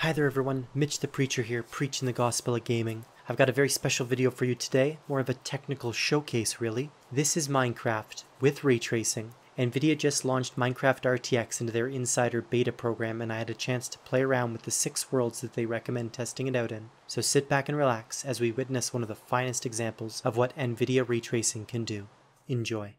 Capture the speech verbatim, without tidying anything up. Hi there everyone, Mitch the Preacher here, preaching the gospel of gaming. I've got a very special video for you today, more of a technical showcase really. This is Minecraft with ray tracing. NVIDIA just launched Minecraft R T X into their insider beta program, and I had a chance to play around with the six worlds that they recommend testing it out in. So sit back and relax as we witness one of the finest examples of what NVIDIA ray tracing can do. Enjoy.